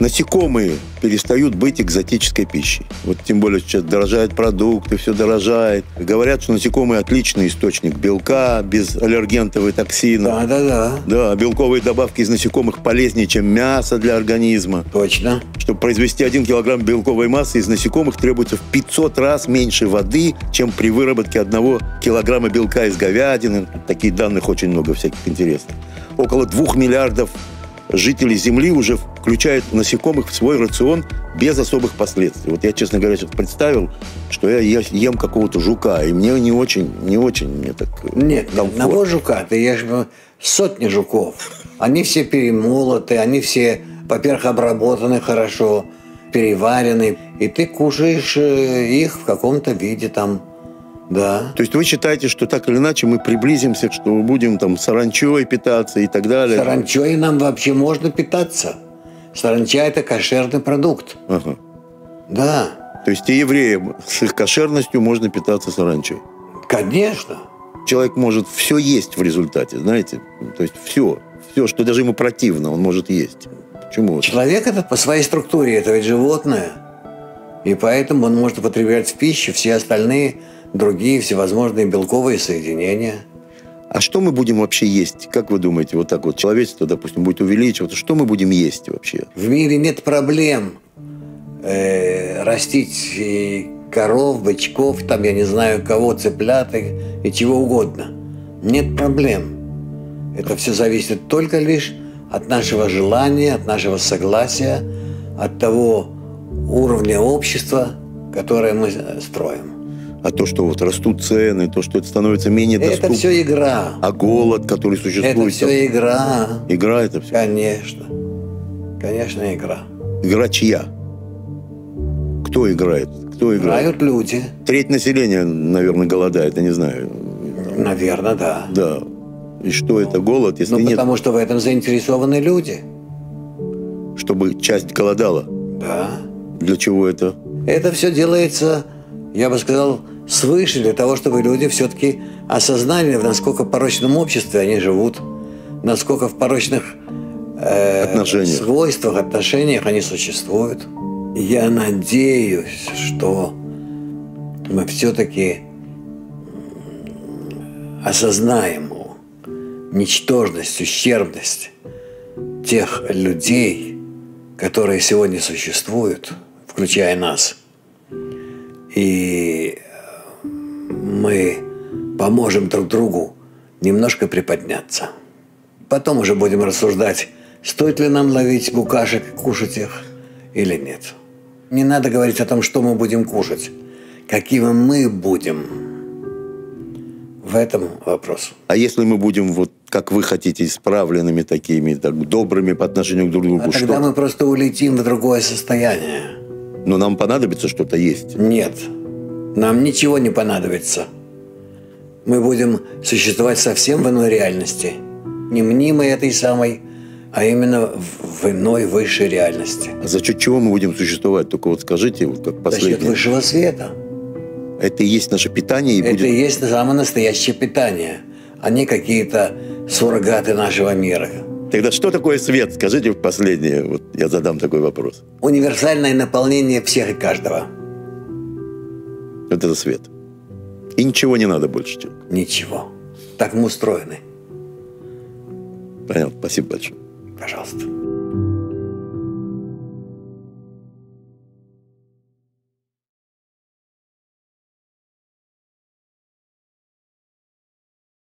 насекомые перестают быть экзотической пищей. Вот тем более сейчас дорожают продукты, все дорожает. Говорят, что насекомые отличный источник белка, без аллергентов и токсинов. Да, белковые добавки из насекомых полезнее, чем мясо для организма. Точно. Чтобы произвести 1 килограмм белковой массы из насекомых требуется в 500 раз меньше воды, чем при выработке 1 килограмма белка из говядины. Таких данных очень много всяких интересных. Около 2 миллиардов жители Земли уже включают насекомых в свой рацион без особых последствий. Вот я, честно говоря, сейчас представил, что я ем какого-то жука, и мне не очень мне так комфортно. Нет, одного жука, ты ешь сотни жуков. Они все перемолоты, они все, во-первых, обработаны хорошо, переварены, и ты кушаешь их в каком-то виде там. Да. То есть вы считаете, что так или иначе мы приблизимся, что мы будем там саранчой питаться и так далее? Саранчой нам вообще можно питаться. Саранча – это кошерный продукт. Ага. Да. То есть и евреям с их кошерностью можно питаться саранчой? Конечно. Человек может все есть в результате, знаете? То есть все, что даже ему противно, он может есть. Почему? Человек – это по своей структуре, это ведь животное. И поэтому он может употреблять в пищу все остальные другие всевозможные белковые соединения. А что мы будем вообще есть? Как вы думаете, вот так вот человечество, допустим, будет увеличиваться? Что мы будем есть вообще? В мире нет проблем растить и коров, бычков, там, я не знаю кого, цыплят и чего угодно. Нет проблем. Это все зависит только лишь от нашего желания, от нашего согласия, от того уровня общества, которое мы строим. А то, что вот растут цены, то, что это становится менее доступно. Это все игра. А голод, который существует... Это все игра. Игра это все? Конечно. Конечно, игра. Игра чья? Кто играет? Кто играет? Играют люди. Треть населения, наверное, голодает, я не знаю. Наверное, да. Да. И что это голод, если нет... Ну, потому что в этом заинтересованы люди. Чтобы часть голодала? Да. Для чего это? Это все делается... Я бы сказал, свыше, для того, чтобы люди все-таки осознали, в насколько порочном обществе они живут, насколько в порочных свойствах, отношениях они существуют. Я надеюсь, что мы все-таки осознаем ничтожность, ущербность тех людей, которые сегодня существуют, включая нас. И мы поможем друг другу немножко приподняться. Потом уже будем рассуждать, стоит ли нам ловить букашек и кушать их или нет. Не надо говорить о том, что мы будем кушать, какими мы будем в этом вопросе. А если мы будем, вот как вы хотите, исправленными такими, так, добрыми по отношению друг к другу? А тогда мы просто улетим в другое состояние. Но нам понадобится что-то есть? Нет, нам ничего не понадобится. Мы будем существовать совсем в иной реальности. Не мнимой этой самой, а именно в иной высшей реальности. А за счет чего мы будем существовать? Только вот скажите, вот как последнее. За счет высшего света. Это и есть наше питание? И это будет... и есть самое настоящее питание, а не какие-то суррогаты нашего мира. Тогда что такое свет? Скажите последнее. Вот я задам такой вопрос. Универсальное наполнение всех и каждого. Вот это свет. И ничего не надо больше, человек. Ничего. Так мы устроены. Понятно. Спасибо большое. Пожалуйста.